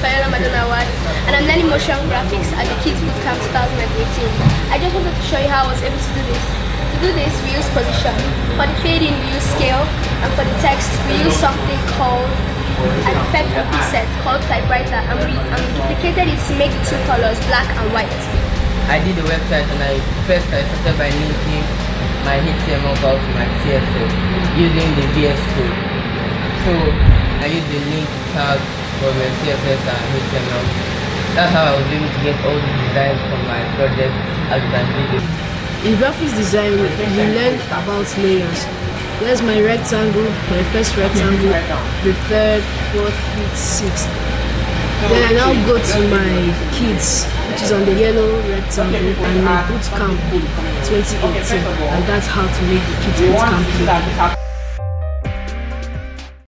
Fayana Madonna Award, and I'm learning motion graphics at the Kids Bootcamp 2018. I just wanted to show you how I was able to do this. To do this, we use position. For the fading, we use scale, and for the text, we use something called an effect preset called typewriter, and we duplicated it to make the two colors black and white. I did the website, and I started by linking my HTML file to my CSS using the VS Code. So I used the link tag for my CSS and HTML. That's how I was able to get all the designs from my project as you can see. In graphics design, we learned about layers. There's my rectangle, my first rectangle, the third, fourth, fifth, sixth. Then I now go to my kids, which is on the yellow rectangle, and my bootcamp 2018, and that's how to make the kids bootcamp.